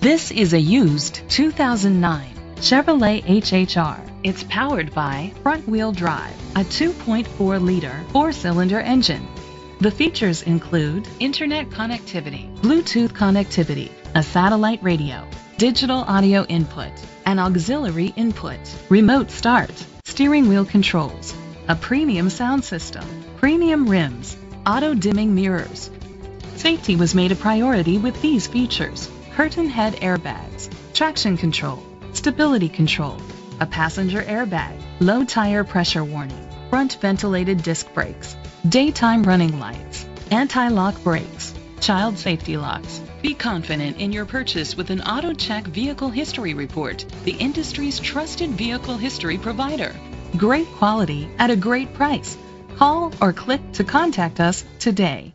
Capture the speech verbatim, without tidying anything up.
This is a used two thousand nine Chevrolet H H R. It's powered by front-wheel drive, a two point four liter four-cylinder engine. The features include internet connectivity, Bluetooth connectivity, a satellite radio, digital audio input, an auxiliary input, remote start, steering wheel controls, a premium sound system, premium rims, auto-dimming mirrors. Safety was made a priority with these features: curtain head airbags, traction control, stability control, a passenger airbag, low tire pressure warning, front ventilated disc brakes, daytime running lights, anti-lock brakes, child safety locks. Be confident in your purchase with an AutoCheck Vehicle History Report, the industry's trusted vehicle history provider. Great quality at a great price. Call or click to contact us today.